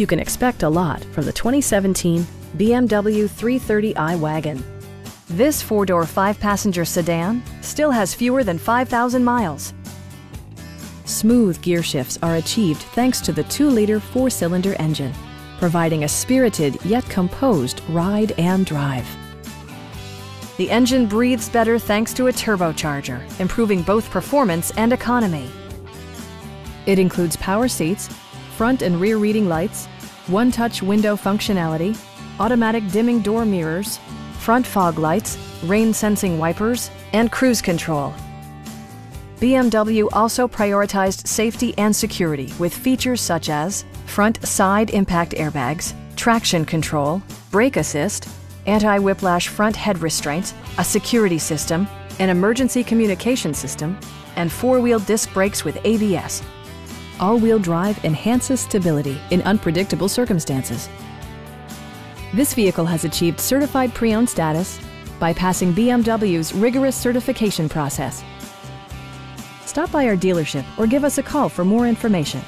You can expect a lot from the 2017 BMW 330i wagon. This four-door, five-passenger sedan still has fewer than 5,000 miles. Smooth gear shifts are achieved thanks to the 2-liter four-cylinder engine, providing a spirited yet composed ride and drive. The engine breathes better thanks to a turbocharger, improving both performance and economy. It includes power seats, front and rear reading lights, one-touch window functionality, automatic dimming door mirrors, front fog lights, rain-sensing wipers, and cruise control. BMW also prioritized safety and security with features such as front side impact airbags, traction control, brake assist, anti-whiplash front head restraints, a security system, an emergency communication system, and four-wheel disc brakes with ABS. All-wheel drive enhances stability in unpredictable circumstances. This vehicle has achieved certified pre-owned status by passing BMW's rigorous certification process. Stop by our dealership or give us a call for more information.